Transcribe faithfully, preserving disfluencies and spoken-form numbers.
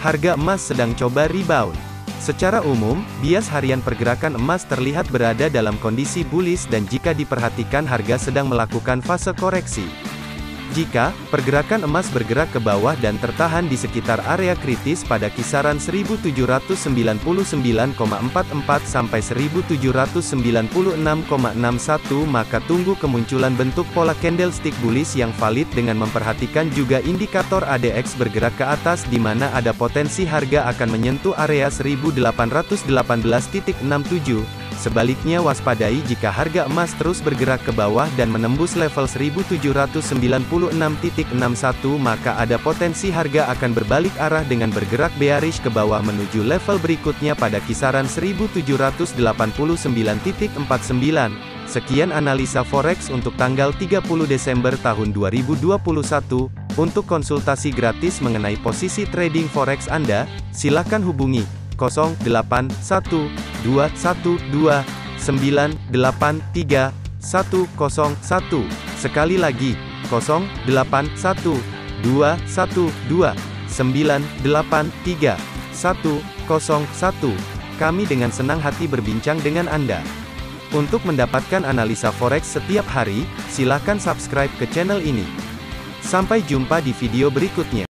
harga emas sedang coba rebound. Secara umum, bias harian pergerakan emas terlihat berada dalam kondisi bullish dan jika diperhatikan harga sedang melakukan fase koreksi. Jika pergerakan emas bergerak ke bawah dan tertahan di sekitar area kritis pada kisaran seribu tujuh ratus sembilan puluh sembilan koma empat empat sampai seribu tujuh ratus sembilan puluh enam koma enam satu, maka tunggu kemunculan bentuk pola candlestick bullish yang valid dengan memperhatikan juga indikator A D X bergerak ke atas di mana ada potensi harga akan menyentuh area seribu delapan ratus delapan belas koma enam tujuh. Sebaliknya waspadai jika harga emas terus bergerak ke bawah dan menembus level seribu tujuh ratus sembilan puluh enam koma enam satu maka ada potensi harga akan berbalik arah dengan bergerak bearish ke bawah menuju level berikutnya pada kisaran seribu tujuh ratus delapan puluh sembilan koma empat sembilan. Sekian analisa forex untuk tanggal tiga puluh Desember tahun dua ribu dua puluh satu. Untuk konsultasi gratis mengenai posisi trading forex Anda, silakan hubungi nol delapan satu dua satu dua sembilan delapan tiga satu nol satu. Sekali lagi nol delapan satu dua satu dua sembilan delapan tiga satu nol satu. Kami dengan senang hati berbincang dengan Anda. Untuk mendapatkan analisa forex setiap hari, silakan subscribe ke channel ini. Sampai jumpa di video berikutnya.